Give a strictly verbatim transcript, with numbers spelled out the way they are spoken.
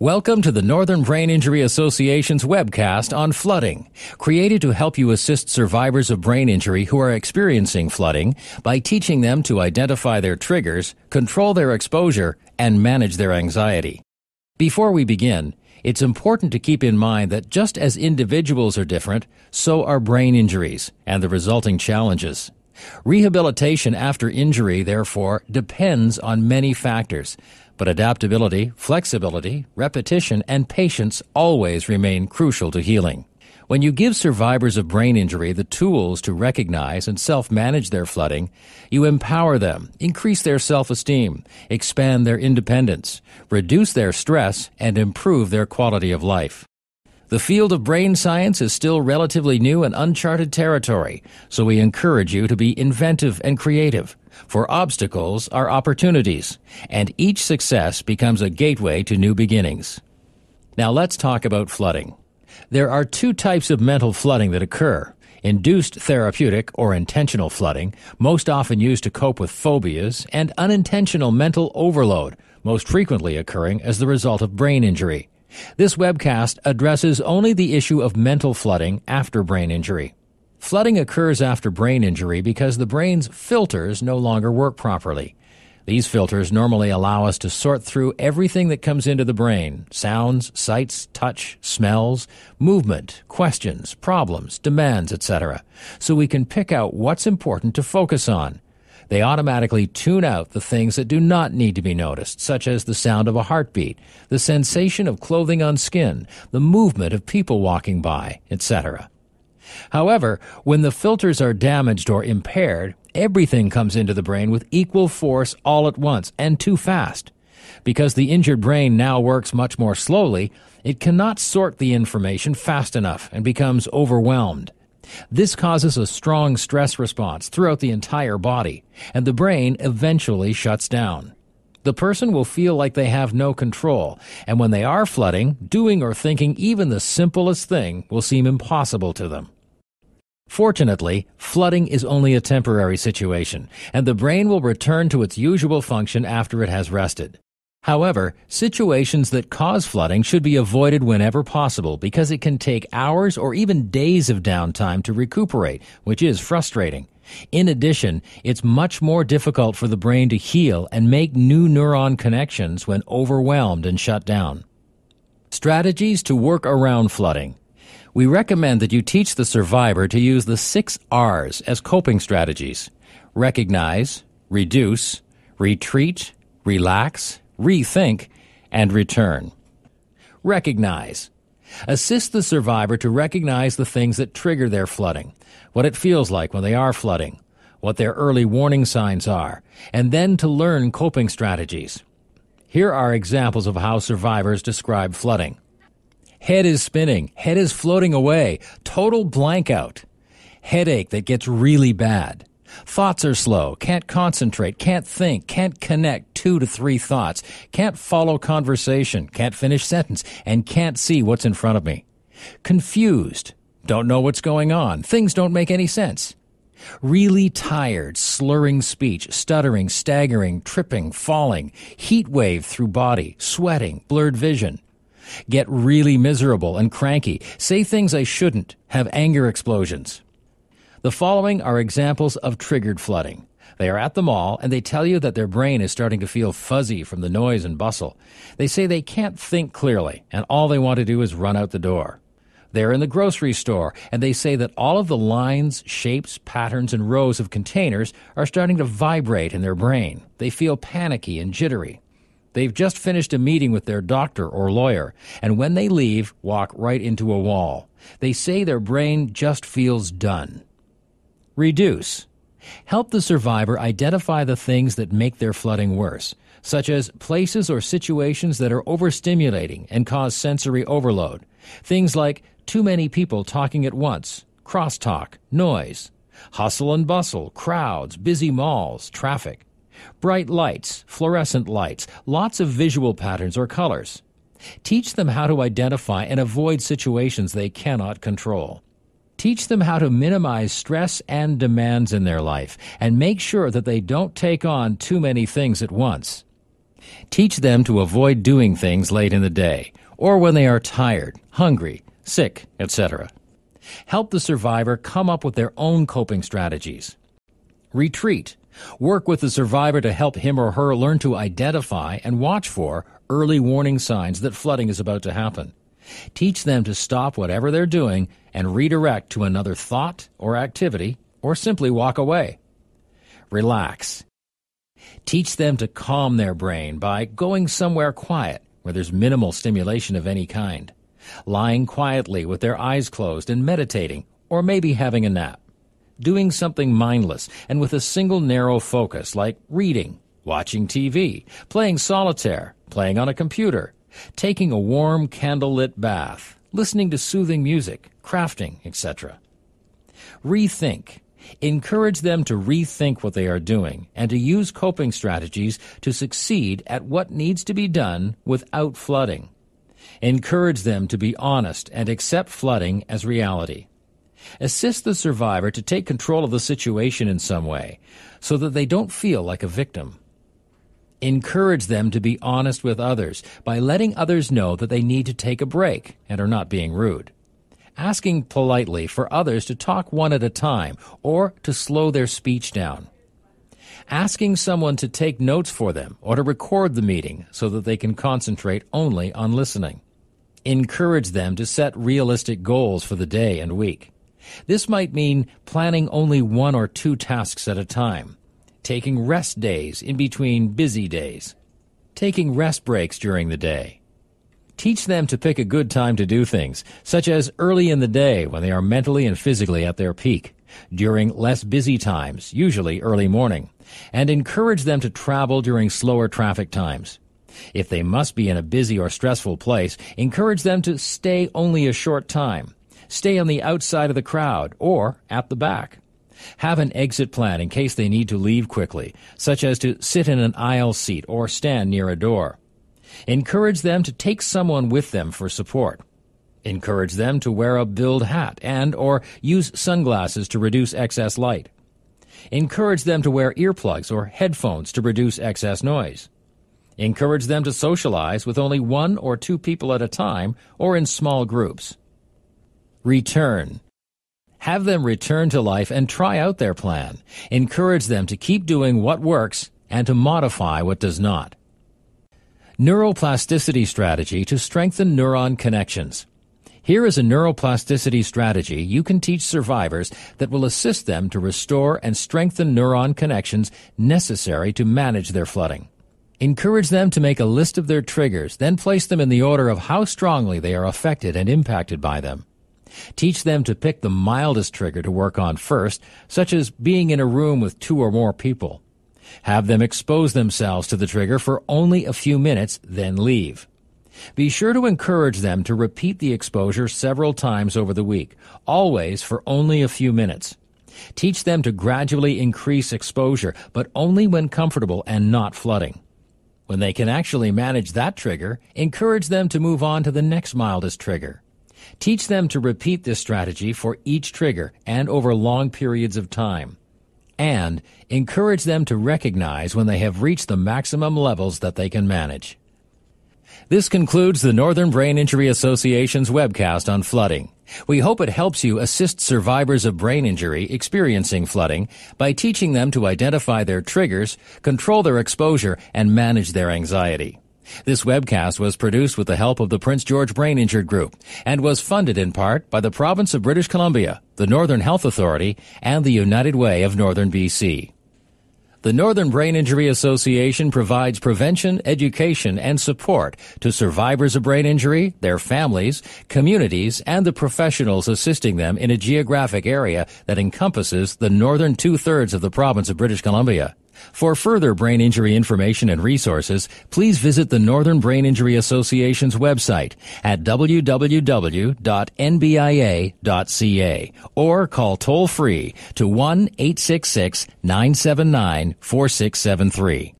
Welcome to the Northern Brain Injury Association's webcast on flooding, created to help you assist survivors of brain injury who are experiencing flooding by teaching them to identify their triggers, control their exposure, and manage their anxiety. Before we begin, it's important to keep in mind that just as individuals are different, so are brain injuries and the resulting challenges. Rehabilitation after injury, therefore, depends on many factors, but adaptability, flexibility, repetition, and patience always remain crucial to healing. When you give survivors of brain injury the tools to recognize and self-manage their flooding, you empower them, increase their self-esteem, expand their independence, reduce their stress, and improve their quality of life. The field of brain science is still relatively new and uncharted territory, so we encourage you to be inventive and creative, for obstacles are opportunities, and each success becomes a gateway to new beginnings. Now let's talk about flooding. There are two types of mental flooding that occur: induced therapeutic or intentional flooding, most often used to cope with phobias, and unintentional mental overload, most frequently occurring as the result of brain injury. This webcast addresses only the issue of mental flooding after brain injury. Flooding occurs after brain injury because the brain's filters no longer work properly. These filters normally allow us to sort through everything that comes into the brain: sounds, sights, touch, smells, movement, questions, problems, demands, et cetera, so we can pick out what's important to focus on. They automatically tune out the things that do not need to be noticed, such as the sound of a heartbeat, the sensation of clothing on skin, the movement of people walking by, et cetera. However, when the filters are damaged or impaired, everything comes into the brain with equal force all at once and too fast. Because the injured brain now works much more slowly, it cannot sort the information fast enough and becomes overwhelmed. This causes a strong stress response throughout the entire body, and the brain eventually shuts down. The person will feel like they have no control, and when they are flooding, doing or thinking even the simplest thing will seem impossible to them. Fortunately, flooding is only a temporary situation, and the brain will return to its usual function after it has rested. However, situations that cause flooding should be avoided whenever possible because it can take hours or even days of downtime to recuperate, which is frustrating. In addition, it's much more difficult for the brain to heal and make new neuron connections when overwhelmed and shut down. Strategies to work around flooding. We recommend that you teach the survivor to use the six R's as coping strategies: recognize, reduce, retreat, relax, rethink, and return. Recognize. Assist the survivor to recognize the things that trigger their flooding, what it feels like when they are flooding, what their early warning signs are, and then to learn coping strategies. Here are examples of how survivors describe flooding. Head is spinning. Head is floating away. Total blank out. Headache that gets really bad. Thoughts are slow, can't concentrate, can't think, can't connect two to three thoughts, can't follow conversation, can't finish sentence, and can't see what's in front of me. Confused, don't know what's going on, things don't make any sense. Really tired, slurring speech, stuttering, staggering, tripping, falling, heat wave through body, sweating, blurred vision. Get really miserable and cranky, say things I shouldn't, have anger explosions. The following are examples of triggered flooding. They are at the mall and they tell you that their brain is starting to feel fuzzy from the noise and bustle. They say they can't think clearly and all they want to do is run out the door. They're in the grocery store and they say that all of the lines, shapes, patterns, and rows of containers are starting to vibrate in their brain. They feel panicky and jittery. They've just finished a meeting with their doctor or lawyer, and when they leave, walk right into a wall. They say their brain just feels done. Reduce. Help the survivor identify the things that make their flooding worse, such as places or situations that are overstimulating and cause sensory overload. Things like too many people talking at once, crosstalk, noise, hustle and bustle, crowds, busy malls, traffic, bright lights, fluorescent lights, lots of visual patterns or colors. Teach them how to identify and avoid situations they cannot control. Teach them how to minimize stress and demands in their life and make sure that they don't take on too many things at once. teach them to avoid doing things late in the day, or when they are tired, hungry, sick, et cetera. Help the survivor come up with their own coping strategies. Retreat. Work with the survivor to help him or her learn to identify and watch for early warning signs that flooding is about to happen. Teach them to stop whatever they're doing and redirect to another thought or activity, or simply walk away. Relax. Teach them to calm their brain by going somewhere quiet where there's minimal stimulation of any kind, lying quietly with their eyes closed and meditating, or maybe having a nap, doing something mindless and with a single narrow focus like reading, watching T V, playing solitaire, playing on a computer, taking a warm candlelit bath, listening to soothing music, crafting, et cetera. Rethink. Encourage them to rethink what they are doing and to use coping strategies to succeed at what needs to be done without flooding. Encourage them to be honest and accept flooding as reality. Assist the survivor to take control of the situation in some way so that they don't feel like a victim. Encourage them to be honest with others by letting others know that they need to take a break and are not being rude. Asking politely for others to talk one at a time or to slow their speech down. Asking someone to take notes for them or to record the meeting so that they can concentrate only on listening. Encourage them to set realistic goals for the day and week. This might mean planning only one or two tasks at a time, taking rest days in between busy days, taking rest breaks during the day. Teach them to pick a good time to do things, such as early in the day when they are mentally and physically at their peak, during less busy times, usually early morning, and encourage them to travel during slower traffic times. If they must be in a busy or stressful place, encourage them to stay only a short time, stay on the outside of the crowd or at the back. Have an exit plan in case they need to leave quickly, such as to sit in an aisle seat or stand near a door. Encourage them to take someone with them for support. Encourage them to wear a billed hat and or use sunglasses to reduce excess light. Encourage them to wear earplugs or headphones to reduce excess noise. Encourage them to socialize with only one or two people at a time or in small groups. Return. Have them return to life and try out their plan. Encourage them to keep doing what works and to modify what does not. Neuroplasticity strategy to strengthen neuron connections. Here is a neuroplasticity strategy you can teach survivors that will assist them to restore and strengthen neuron connections necessary to manage their flooding. Encourage them to make a list of their triggers, then place them in the order of how strongly they are affected and impacted by them. Teach them to pick the mildest trigger to work on first, such as being in a room with two or more people. Have them expose themselves to the trigger for only a few minutes, then leave. Be sure to encourage them to repeat the exposure several times over the week, always for only a few minutes. Teach them to gradually increase exposure, but only when comfortable and not flooding. When they can actually manage that trigger, encourage them to move on to the next mildest trigger. Teach them to repeat this strategy for each trigger and over long periods of time. And encourage them to recognize when they have reached the maximum levels that they can manage. This concludes the Northern Brain Injury Association's webcast on flooding. We hope it helps you assist survivors of brain injury experiencing flooding by teaching them to identify their triggers, control their exposure, and manage their anxiety. This webcast was produced with the help of the Prince George Brain Injured Group and was funded in part by the Province of British Columbia, the Northern Health Authority, and the United Way of Northern B C. The Northern Brain Injury Association provides prevention, education, and support to survivors of brain injury, their families, communities, and the professionals assisting them in a geographic area that encompasses the northern two-thirds of the province of British Columbia. For further brain injury information and resources, please visit the Northern Brain Injury Association's website at w w w dot n b i a dot c a or call toll-free to one eight six six, nine seven nine, four six seven three.